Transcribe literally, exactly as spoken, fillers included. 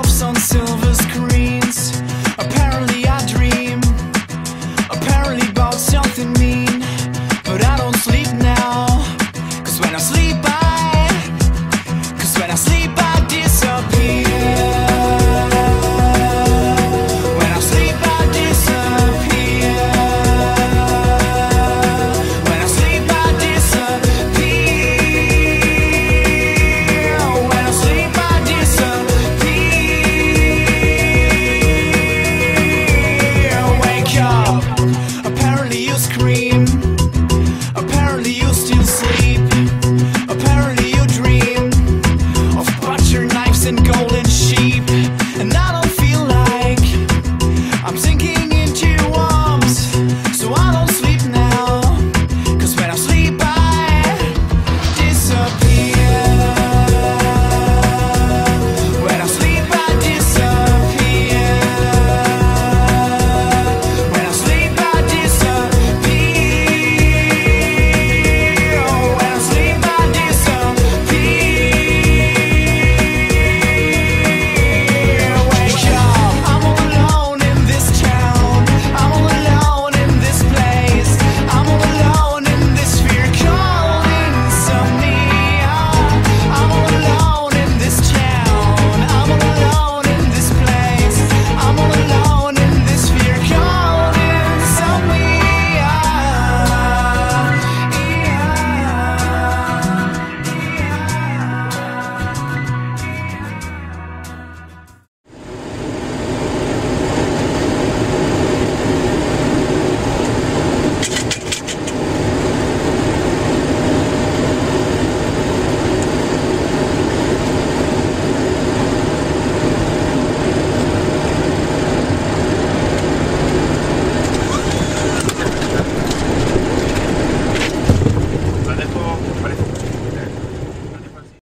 shelves on silver screens. Apparently I dream, apparently about something mean. But I don't sleep now, cause when I sleep I, cause when I sleep I disappear. Sleep. Apparently you dream of butcher knives and golden sheep.